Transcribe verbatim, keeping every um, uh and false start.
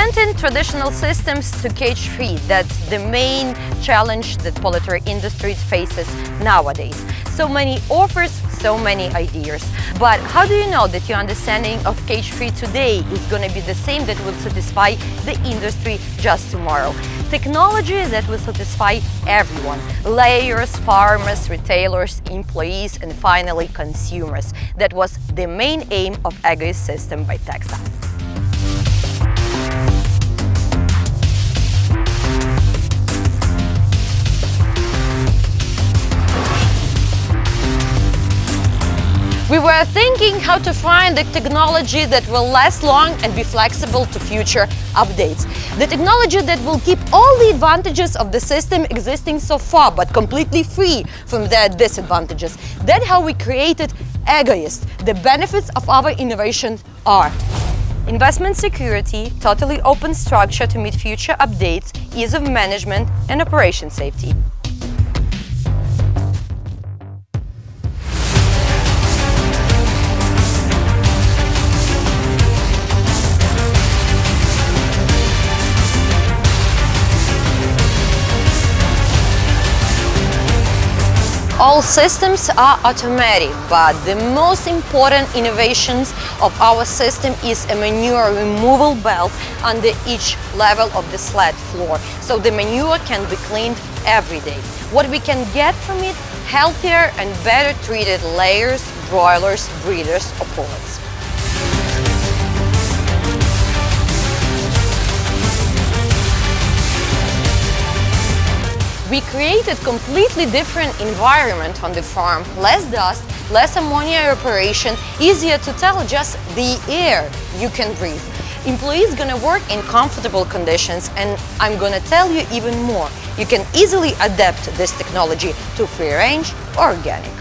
Preventing traditional systems to cage feed, that's the main challenge that poultry industry faces nowadays. So many offers, so many ideas. But how do you know that your understanding of cage feed today is going to be the same that will satisfy the industry just tomorrow? Technology that will satisfy everyone. Layers, farmers, retailers, employees, and finally consumers. That was the main aim of EGGoist System by TEXHA. We were thinking how to find the technology that will last long and be flexible to future updates. The technology that will keep all the advantages of the system existing so far, but completely free from their disadvantages. That's how we created EGGoist. The benefits of our innovation are investment security, totally open structure to meet future updates, ease of management, and operation safety. All systems are automatic, but the most important innovations of our system is a manure removal belt under each level of the sled floor, so the manure can be cleaned every day. What we can get from it? Healthier and better treated layers, broilers, breeders or pullets. We created completely different environment on the farm, less dust, less ammonia evaporation, easier to tell just the air you can breathe. Employees gonna work in comfortable conditions, and I'm gonna tell you even more. You can easily adapt this technology to free range or organic.